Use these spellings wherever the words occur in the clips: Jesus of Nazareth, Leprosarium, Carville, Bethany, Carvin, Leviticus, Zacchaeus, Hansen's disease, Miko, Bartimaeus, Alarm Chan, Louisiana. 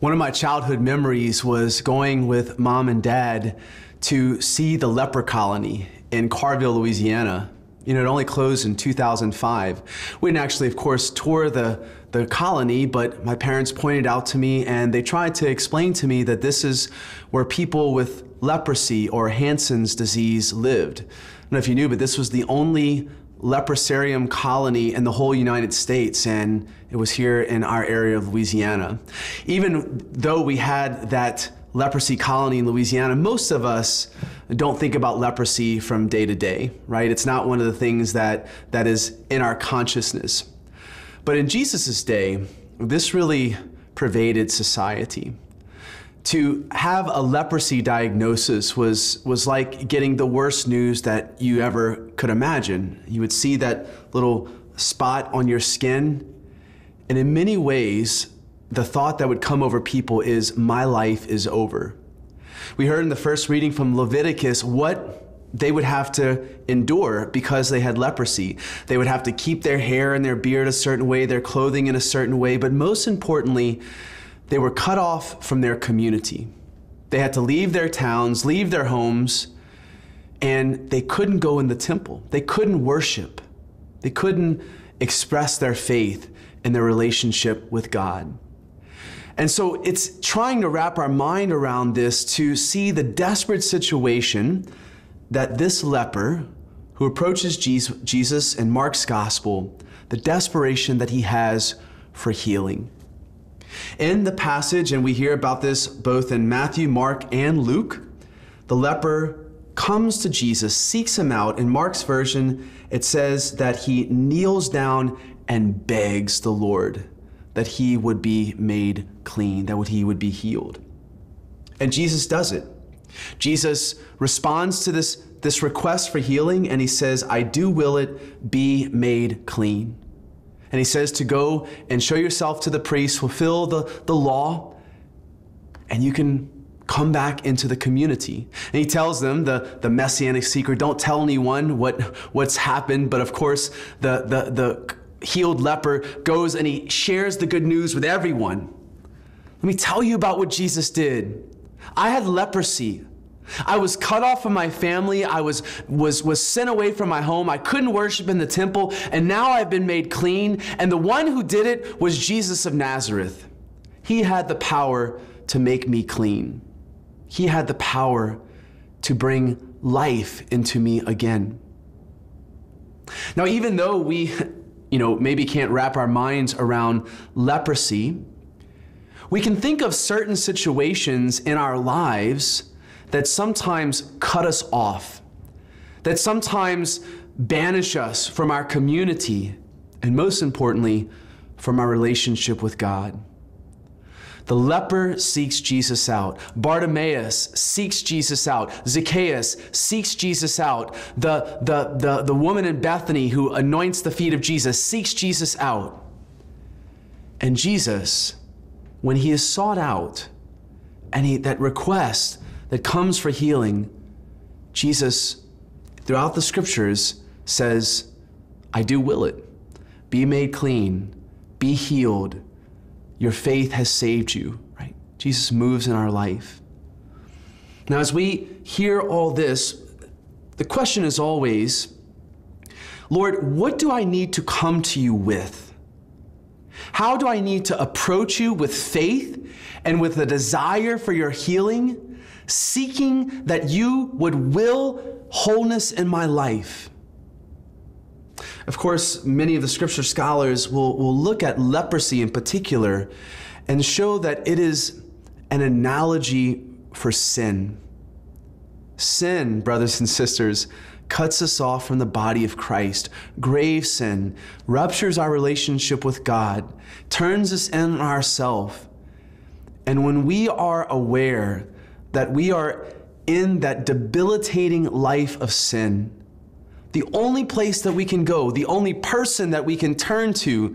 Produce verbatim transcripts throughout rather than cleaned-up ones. One of my childhood memories was going with mom and dad to see the leper colony in Carville, Louisiana. You know, it only closed in two thousand five. We didn't actually, of course, tour the, the colony, but my parents pointed out to me and they tried to explain to me that this is where people with leprosy or Hansen's disease lived. I don't know if you knew, but this was the only Leprosarium colony in the whole United States, and it was here in our area of Louisiana. Even though we had that leprosy colony in Louisiana, most of us don't think about leprosy from day to day, right? It's not one of the things that, that is in our consciousness. But in Jesus's day, this really pervaded society. To have a leprosy diagnosis was, was like getting the worst news that you ever could imagine. You would see that little spot on your skin, and in many ways, the thought that would come over people is, my life is over. We heard in the first reading from Leviticus what they would have to endure because they had leprosy. They would have to keep their hair and their beard a certain way, their clothing in a certain way, but most importantly, they were cut off from their community. They had to leave their towns, leave their homes, and they couldn't go in the temple. They couldn't worship. They couldn't express their faith and their relationship with God. And so it's trying to wrap our mind around this to see the desperate situation that this leper who approaches Jesus in Mark's gospel, the desperation that he has for healing. In the passage, and we hear about this both in Matthew, Mark, and Luke, the leper comes to Jesus, seeks him out. In Mark's version, it says that he kneels down and begs the Lord that he would be made clean, that he would be healed. And Jesus does it. Jesus responds to this, this request for healing, and he says, I do will it, be made clean. And he says to go and show yourself to the priest, fulfill the, the law, and you can come back into the community. And he tells them the, the messianic secret, don't tell anyone what, what's happened. But of course, the, the, the healed leper goes and he shares the good news with everyone. Let me tell you about what Jesus did. I had leprosy. I was cut off from my family. I was, was, was sent away from my home. I couldn't worship in the temple. And now I've been made clean. And the one who did it was Jesus of Nazareth. He had the power to make me clean. He had the power to bring life into me again. Now, even though we, you know, maybe can't wrap our minds around leprosy, we can think of certain situations in our lives that sometimes cut us off, that sometimes banish us from our community, and most importantly, from our relationship with God. The leper seeks Jesus out. Bartimaeus seeks Jesus out. Zacchaeus seeks Jesus out. The, the, the, the woman in Bethany who anoints the feet of Jesus seeks Jesus out. And Jesus, when he is sought out, and he, that request that comes for healing, Jesus, throughout the scriptures, says, I do will it. Be made clean, be healed. Your faith has saved you, right? Jesus moves in our life. Now, as we hear all this, the question is always, Lord, what do I need to come to you with? How do I need to approach you with faith and with a desire for your healing? Seeking that you would will wholeness in my life. Of course, many of the scripture scholars will, will look at leprosy in particular and show that it is an analogy for sin. Sin, brothers and sisters, cuts us off from the body of Christ. Grave sin ruptures our relationship with God, turns us in on ourselves. And when we are aware that we are in that debilitating life of sin, the only place that we can go, the only person that we can turn to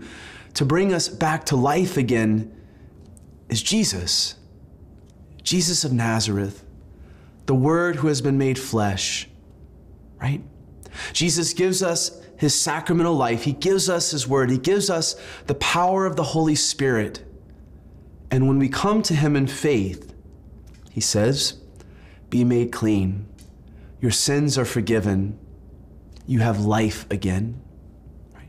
to bring us back to life again is Jesus. Jesus of Nazareth, the Word who has been made flesh, right? Jesus gives us his sacramental life. He gives us his Word. He gives us the power of the Holy Spirit. And when we come to him in faith, he says, be made clean. Your sins are forgiven. You have life again. Right?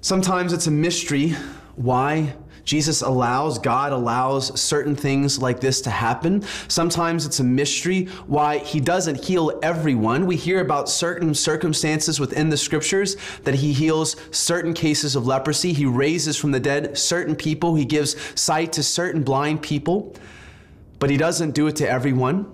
Sometimes it's a mystery why Jesus allows, God allows certain things like this to happen. Sometimes it's a mystery why he doesn't heal everyone. We hear about certain circumstances within the scriptures that he heals certain cases of leprosy. He raises from the dead certain people. He gives sight to certain blind people, but he doesn't do it to everyone.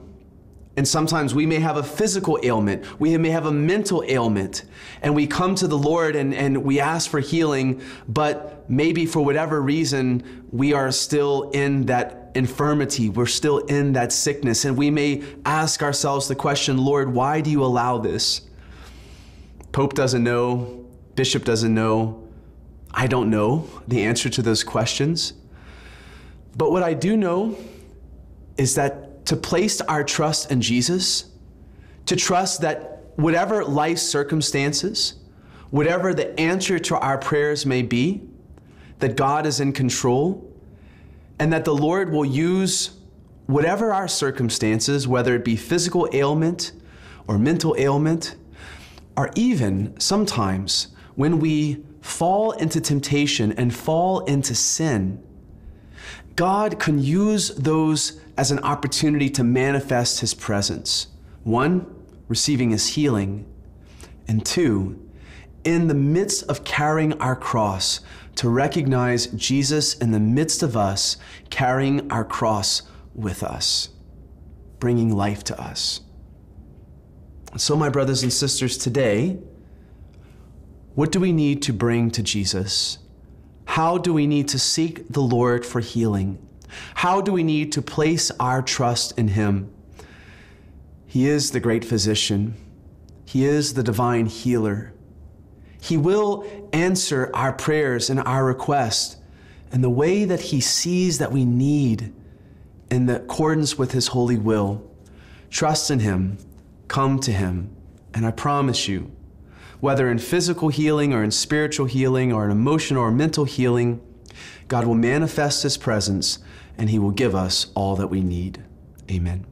And sometimes we may have a physical ailment. We may have a mental ailment. And we come to the Lord and, and we ask for healing, but maybe for whatever reason, we are still in that infirmity. We're still in that sickness. And we may ask ourselves the question, Lord, why do you allow this? Pope doesn't know. Bishop doesn't know. I don't know the answer to those questions. But what I do know is that to place our trust in Jesus, to trust that whatever life circumstances, whatever the answer to our prayers may be, that God is in control and that the Lord will use whatever our circumstances, whether it be physical ailment or mental ailment, or even sometimes when we fall into temptation and fall into sin, God can use those as an opportunity to manifest his presence. One, receiving his healing, and two, in the midst of carrying our cross, to recognize Jesus in the midst of us, carrying our cross with us, bringing life to us. So my brothers and sisters, today, what do we need to bring to Jesus? How do we need to seek the Lord for healing? How do we need to place our trust in him? He is the great physician. He is the divine healer. He will answer our prayers and our requests in the way that he sees that we need in accordance with his holy will. Trust in him, come to him, and I promise you, whether in physical healing or in spiritual healing or in emotional or mental healing, God will manifest his presence and he will give us all that we need. Amen.